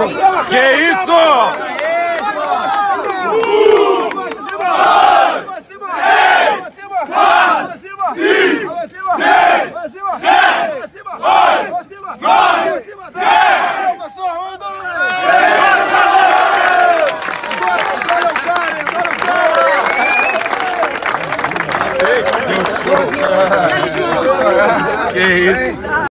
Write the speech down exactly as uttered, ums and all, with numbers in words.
Que isso? Um, dois, três, quatro, cinco, seis, sete, oito, nove, dez. Que isso?